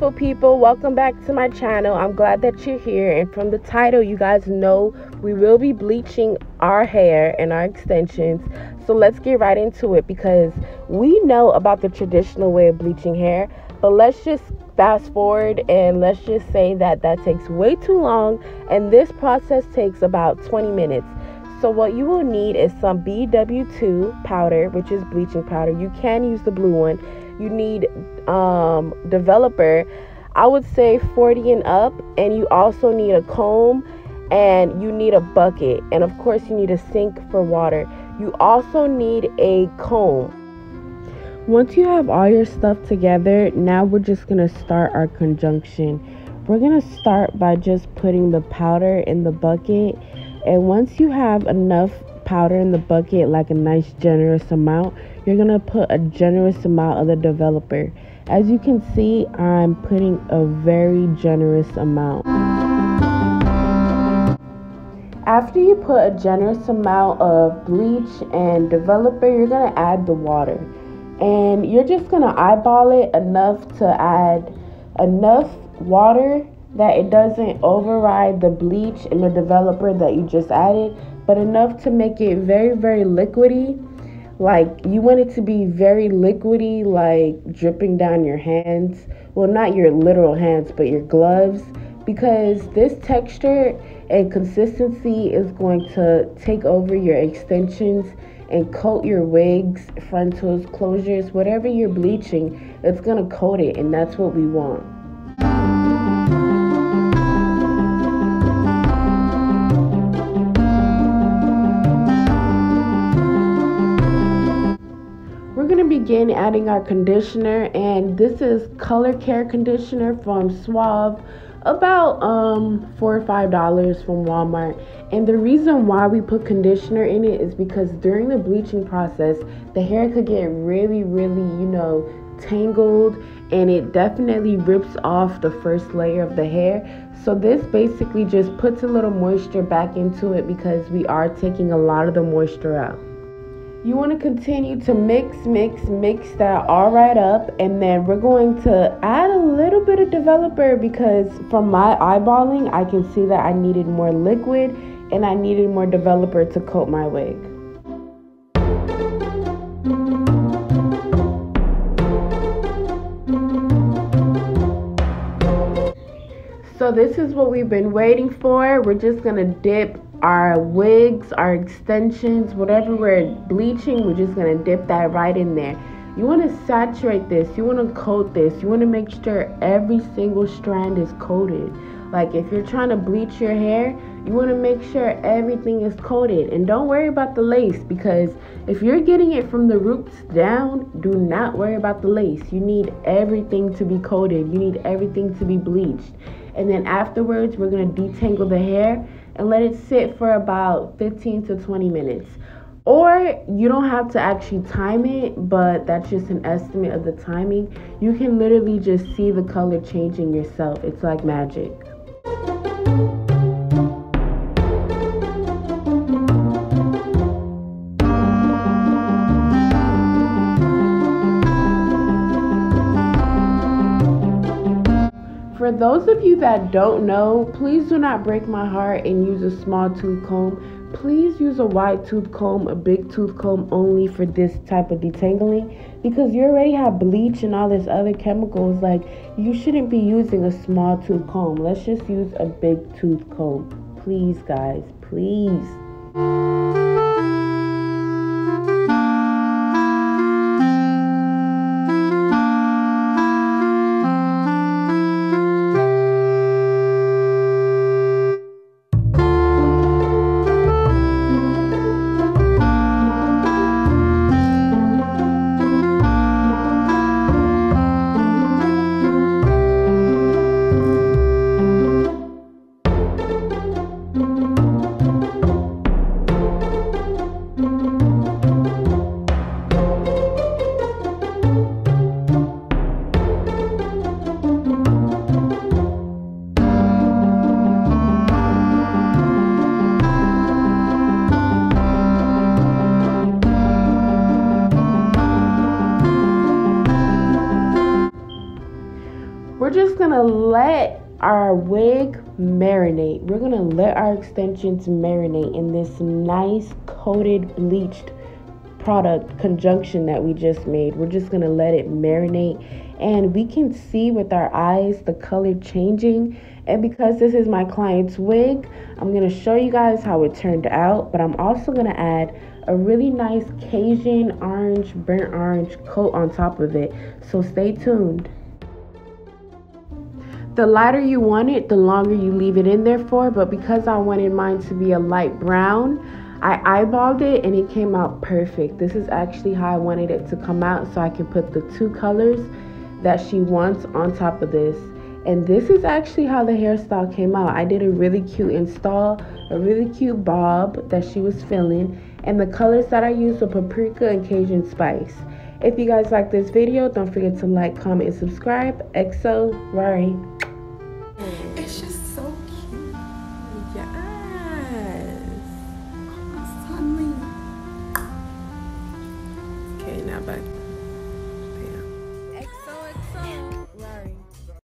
beautiful people, welcome back to my channel. I'm glad that you're here, and from the title you guys know we will be bleaching our hair and our extensions, so let's get right into it because we know about the traditional way of bleaching hair, but let's just fast forward and let's just say that takes way too long, and this process takes about 20 minutes. So what you will need is some BW2 powder, which is bleaching powder. You can use the blue one. You need developer, I would say 40 and up, and you also need a comb, and you need a bucket, and of course you need a sink for water. You also need a comb. Once you have all your stuff together, now we're just gonna start our conjunction. We're gonna start by just putting the powder in the bucket, and once you have enough powder in the bucket, like a nice generous amount, you're gonna put a generous amount of the developer. As you can see, I'm putting a very generous amount. After you put a generous amount of bleach and developer, you're gonna add the water, and you're just gonna eyeball it enough to add enough water that it doesn't override the bleach and the developer that you just added, but enough to make it very, very liquidy. Like, you want it to be very liquidy, like dripping down your hands. Well, not your literal hands, but your gloves, because this texture and consistency is going to take over your extensions and coat your wigs, frontals, closures, whatever you're bleaching. It's gonna coat it, and that's what we want. Begin adding our conditioner, and this is color care conditioner from Suave, about $4 or $5 from Walmart. And the reason why we put conditioner in it is because during the bleaching process the hair could get really tangled, and it definitely rips off the first layer of the hair. So this basically just puts a little moisture back into it because we are taking a lot of the moisture out. You want to continue to mix that all right up, and then we're going to add a little bit of developer because from my eyeballing I can see that I needed more liquid and I needed more developer to coat my wig. So this is what we've been waiting for. We're just gonna dip our wigs, our extensions, whatever we're bleaching, we're just gonna dip that right in there. You want to saturate this, you want to coat this, you want to make sure every single strand is coated. Like, if you're trying to bleach your hair, you want to make sure everything is coated, and don't worry about the lace, because if you're getting it from the roots down, do not worry about the lace. You need everything to be coated, you need everything to be bleached. And then afterwards we're going to detangle the hair and let it sit for about 15 to 20 minutes. Or you don't have to actually time it, but that's just an estimate of the timing. You can literally just see the color changing yourself. It's like magic. For those of you that don't know, please do not break my heart and use a small tooth comb. Please use a wide tooth comb, a big tooth comb only for this type of detangling, because you already have bleach and all this other chemicals. Like, you shouldn't be using a small tooth comb. Let's just use a big tooth comb. Please, guys, please. we're just gonna let our wig marinate. We're gonna let our extensions marinate in this nice coated bleached product conjunction that we just made. We're just gonna let it marinate, and we can see with our eyes the color changing. And because this is my client's wig, I'm gonna show you guys how it turned out, but I'm also gonna add a really nice Cajun orange, burnt orange coat on top of it, so stay tuned. The lighter you want it, the longer you leave it in there for, but because I wanted mine to be a light brown, I eyeballed it and it came out perfect. This is actually how I wanted it to come out, so I can put the two colors that she wants on top of this. And this is actually how the hairstyle came out. I did a really cute install, a really cute bob that she was feeling, and the colors that I used were paprika and Cajun spice. If you guys like this video, don't forget to like, comment, and subscribe. XO RARI.